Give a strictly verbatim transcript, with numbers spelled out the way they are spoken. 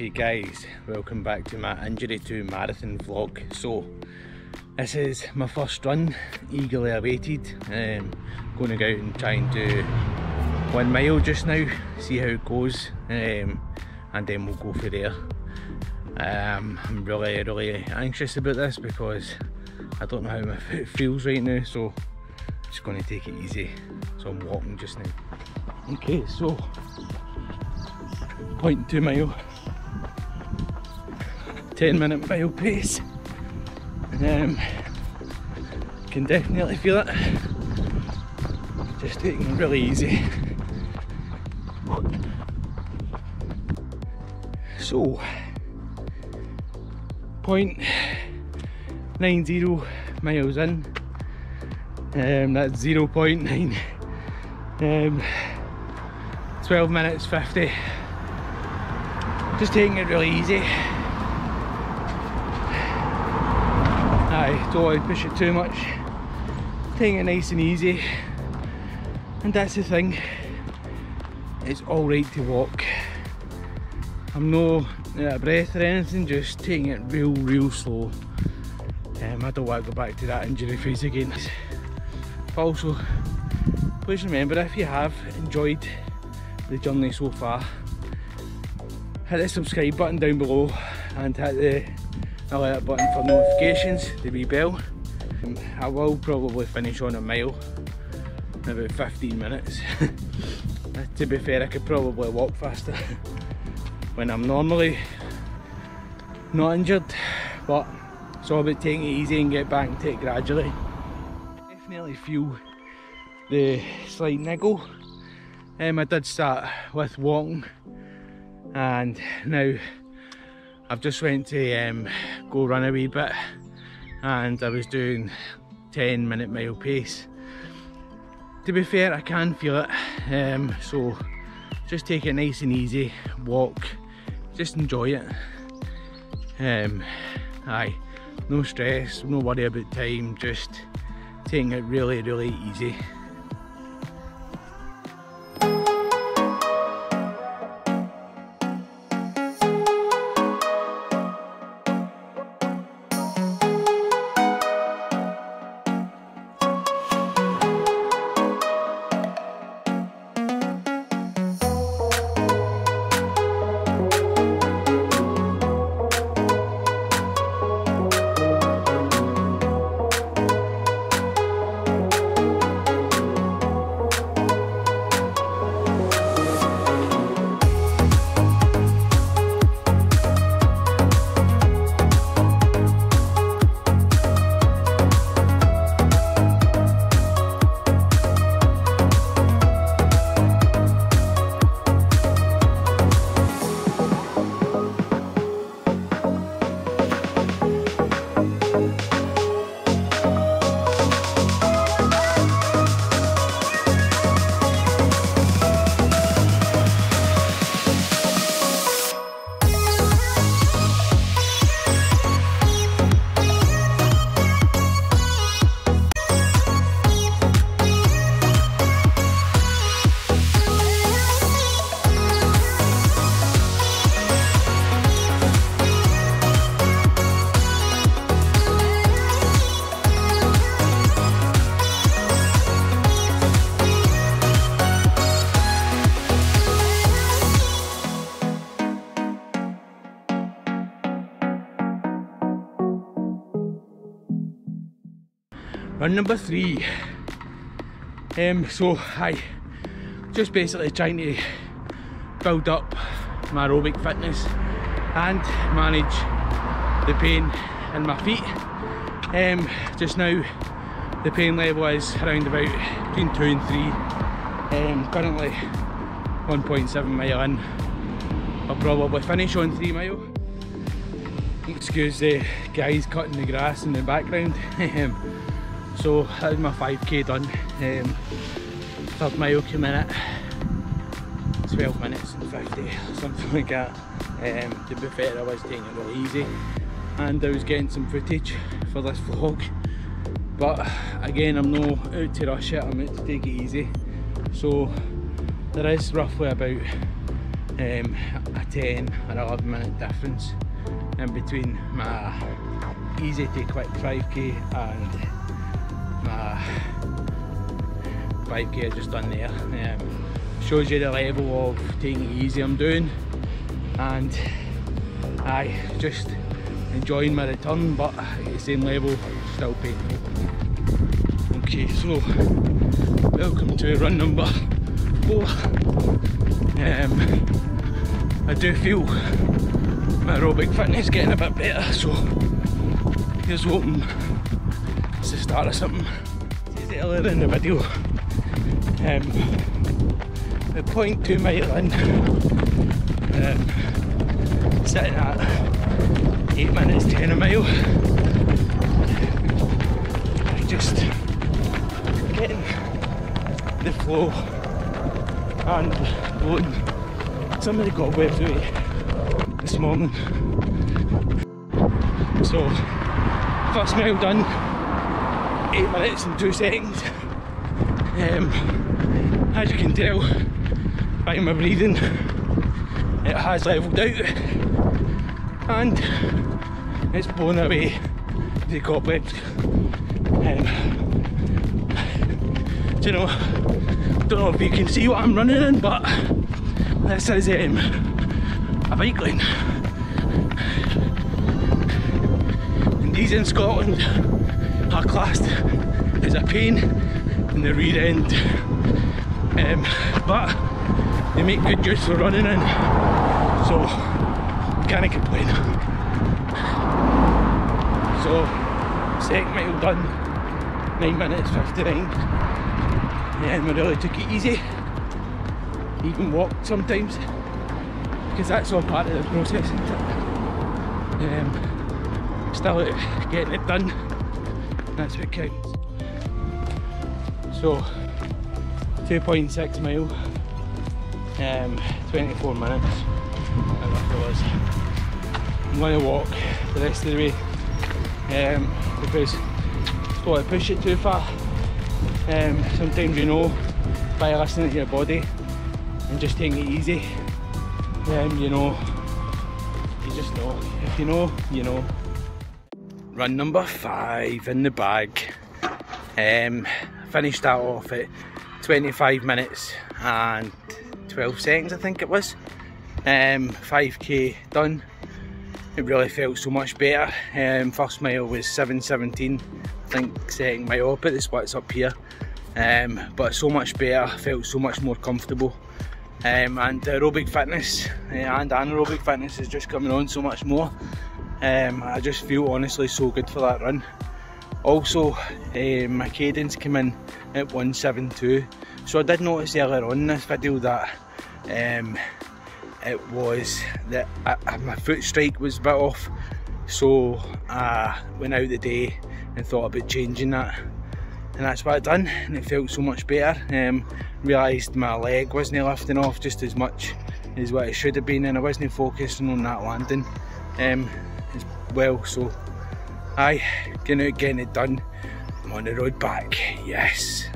Okay guys, welcome back to my Injury two marathon vlog. So this is my first run, eagerly awaited. Um, going to go out and try and do one mile just now, see how it goes, um, and then we'll go for there. Um, I'm really, really anxious about this because I don't know how my foot feels right now, so I'm just going to take it easy. So I'm walking just now. Okay, so zero point two mile, ten minute mile pace. Um, can definitely feel it. Just taking it really easy. So, zero point nine zero miles in. Um, that's zero point nine. Um, twelve minutes fifty. Just taking it really easy. Aye, don't want to push it too much. Taking it nice and easy. And that's the thing. It's alright to walk. I'm no out of breath or anything, just taking it real, real slow. Um, I don't want to go back to that injury phase again. But also, please remember, if you have enjoyed the journey so far, hit the subscribe button down below and hit the alert button for notifications, the wee bell. Um, I will probably finish on a mile in about fifteen minutes. To be fair, I could probably walk faster when I'm normally not injured, but it's all about taking it easy and get back and take it gradually. Definitely feel the slight niggle. Um, I did start with walking, and now I've just went to um, go run a wee bit, and I was doing ten minute mile pace. To be fair, I can feel it, um, so just take it nice and easy, walk, just enjoy it. Um, aye, no stress, no worry about time, just taking it really, really easy. Run number three. Um, so I just basically trying to build up my aerobic fitness and manage the pain in my feet. Um, just now the pain level is around about between two and three. Um, currently one point seven mile in. I'll probably finish on three mile. Excuse the guys cutting the grass in the background. So that was my five K done. Um, third mile came in at twelve minutes and fifty, something like that. Um, to be fair, I was taking it really easy, and I was getting some footage for this vlog. But again, I'm not out to rush it. I'm out to take it easy. So there is roughly about um, a ten or eleven minute difference in between my easy to quick five K and my five K I just done there. Um, shows you the level of taking it easy I'm doing, and I just enjoying my return, but at the same level still paying me. Okay, so welcome to run number four. Um, I do feel my aerobic fitness getting a bit better, so here's hoping it's the start of something. This is earlier in the video. Um, the point two mile in, um, sitting at eight minutes ten a mile. I just getting the flow and loading. Somebody got wet through it this morning. So, first mile done, eight minutes and two seconds. Um, as you can tell by my breathing, it has levelled out and it's blown away the cobwebs. Um, You know, don't know if you can see what I'm running in, but this is um, a bike lane, and these in Scotland are classed as a pain in the rear end, um, but they make good use for running in, so can't complain. So second mile done, nine minutes fifty-nine. Yeah, we really took it easy, even walked sometimes, because that's all part of the process, isn't it? Um, still out getting it done, that's what counts. So, two point six mile, um, twenty-four minutes, and that was. I'm going to walk the rest of the way, um, because I don't want to push it too far. Um, sometimes you know by listening to your body and just taking it easy, um, you know, you just know, if you know, you know. Run number five in the bag. um, finished that off at twenty-five minutes and twelve seconds I think it was. um, five K done, it really felt so much better. um, first mile was seven seventeen. I think second mile, I'll put the splits up here, um, but so much better, felt so much more comfortable, um, and aerobic fitness uh, and anaerobic fitness is just coming on so much more. um, I just feel honestly so good for that run. Also uh, my cadence came in at one seventy-two, so I did notice earlier on in this video that um, it was that I, I, my foot strike was a bit off, so I went out the day and thought about changing that, and that's what I done, and it felt so much better. Um, realised my leg wasn't lifting off just as much as what it should have been, and I wasn't focusing on that landing um, as well, so aye, getting it done, I'm on the road back, yes.